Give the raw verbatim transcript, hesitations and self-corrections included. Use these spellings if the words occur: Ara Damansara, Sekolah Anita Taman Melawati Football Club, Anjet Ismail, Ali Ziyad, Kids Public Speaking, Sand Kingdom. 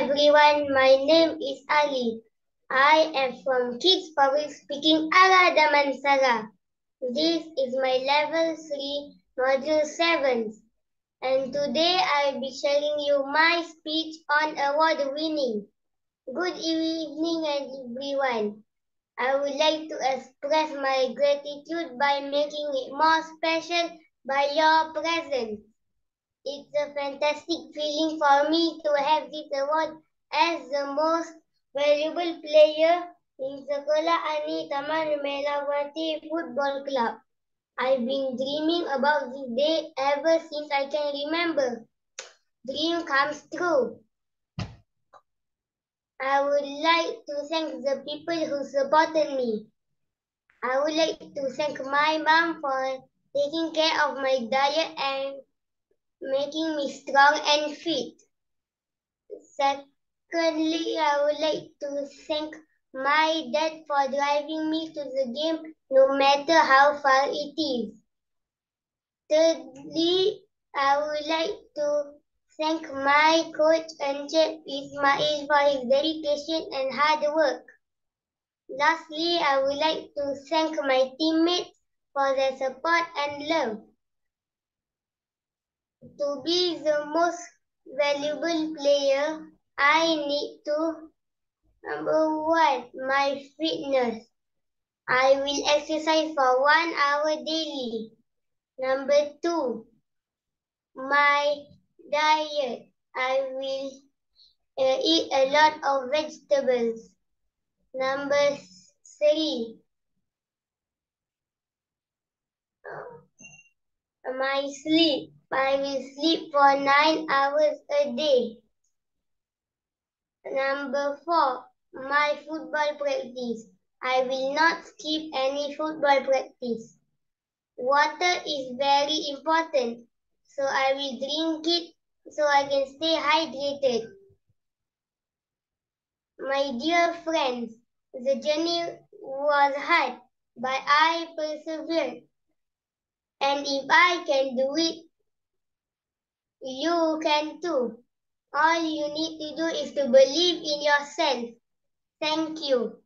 everyone, my name is Ali. I am from Kids Public Speaking, Ara Damansara. This is my level three, module seven. And today I'll be sharing you my speech on award winning. Good evening everyone. I would like to express my gratitude by making it more special by your presence. It's a fantastic feeling for me to have this award as the most valuable player in Sekolah Anita Taman Melawati Football Club. I've been dreaming about this day ever since I can remember. Dream comes true. I would like to thank the people who supported me. I would like to thank my mom for taking care of my diet and making me strong and fit. Secondly, I would like to thank my dad for driving me to the game no matter how far it is. Thirdly, I would like to thank my coach Anjet Ismail for his dedication and hard work. Lastly, I would like to thank my teammates for their support and love. To be the most valuable player, I need to, number one, my fitness. I will exercise for one hour daily. Number two, my diet. I will uh, eat a lot of vegetables. Number three, my sleep. I will sleep for nine hours a day. Number four, my football practice. I will not skip any football practice. Water is very important, so I will drink it so I can stay hydrated. My dear friends, the journey was hard, but I persevered. And if I can do it, you can too. All you need to do is to believe in yourself. Thank you.